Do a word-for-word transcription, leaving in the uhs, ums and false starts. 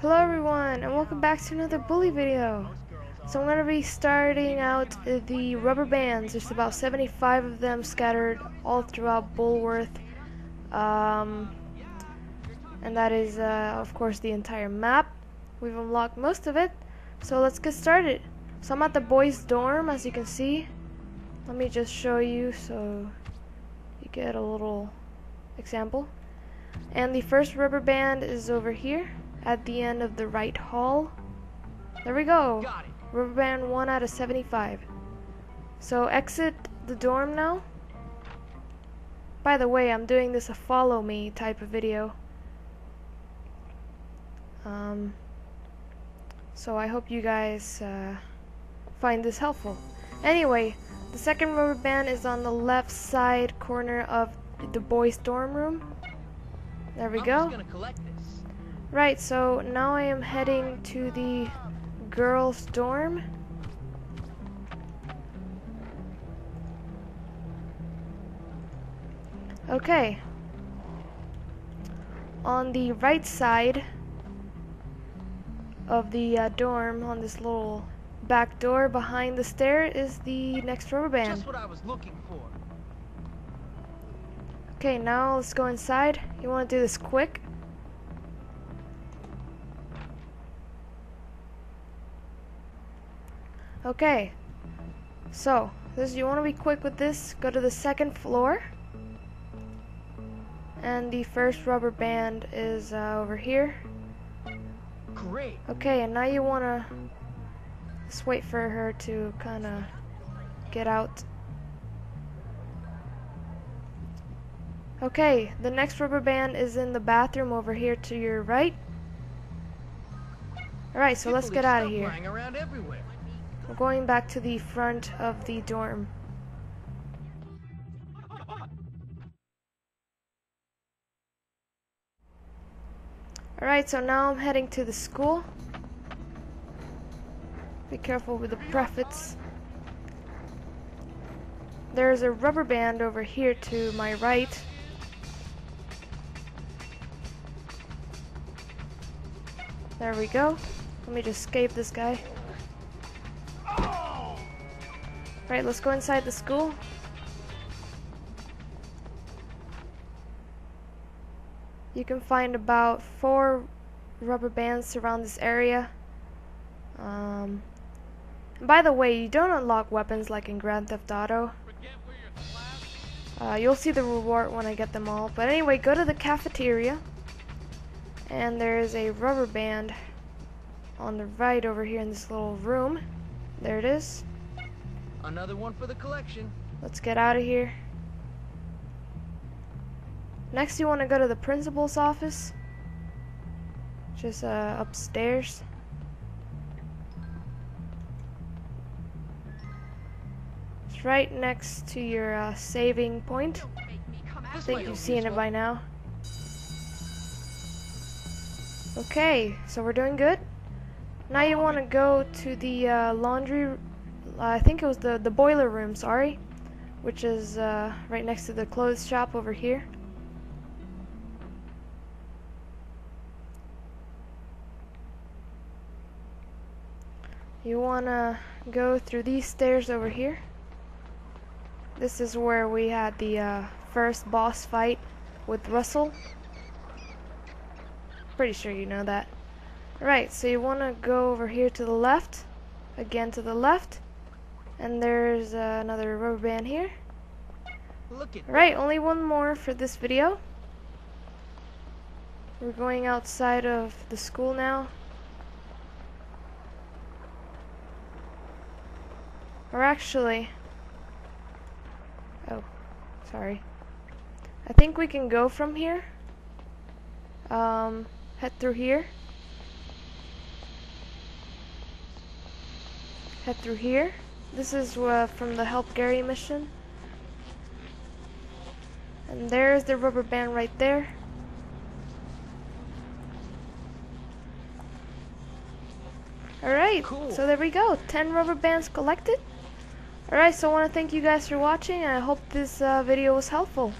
Hello everyone, and welcome back to another Bully video. So I'm going to be starting out the rubber bands. There's about seventy-five of them scattered all throughout Bullworth, um, and that is uh, of course the entire map. We've unlocked most of it, so let's get started. So I'm at the boys' dorm, as you can see. Let me just show you so you get a little example. And the first rubber band is over here at the end of the right hall. There we go. Rubber band one out of seventy-five. So exit the dorm now. By the way, I'm doing this a follow me type of video. Um, so I hope you guys uh, find this helpful. Anyway, the second rubber band is on the left side corner of the boys' dorm room. There we go. I'm just gonna collect this. Right, so now I am heading to the girls' dorm. Okay. On the right side of the uh, dorm, on this little back door behind the stair, is the next rubber band. Just what I was looking for. Okay, now let's go inside. You want to do this quick. Okay, so this, you want to be quick with this. Go to the second floor, and the first rubber band is uh, over here. Great. Okay, and now you want to just wait for her to kind of get out. Okay, the next rubber band is in the bathroom over here to your right. Alright, so let's get out of here. We're going back to the front of the dorm. Alright, so now I'm heading to the school. Be careful with the prefix. There's a rubber band over here to my right. There we go. Let me just escape this guy. Right, let's go inside the school. You can find about four rubber bands around this area. Um, and by the way, you don't unlock weapons like in Grand Theft Auto. Uh, you'll see the reward when I get them all. But anyway, go to the cafeteria. And there is a rubber band on the right over here in this little room. There it is. Another one for the collection. Let's get out of here. Next, you want to go to the principal's office. Just uh, upstairs. It's right next to your uh, saving point. I think you've seen it by now. Okay, so we're doing good. Now you want to go to the uh, laundry, uh, I think it was the, the boiler room, sorry, which is uh, right next to the clothes shop over here. You want to go through these stairs over here. This is where we had the uh, first boss fight with Russell. Pretty sure you know that. Right, so you want to go over here to the left, again to the left, and there's uh, another rubber band here. Look at right, only one more for this video. We're going outside of the school now. Or actually, oh, sorry. I think we can go from here. Um. Head through here. Head through here. This is uh, from the Help Gary mission. And there's the rubber band right there. Alright, cool. So there we go. ten rubber bands collected. Alright, so I want to thank you guys for watching, and I hope this uh, video was helpful.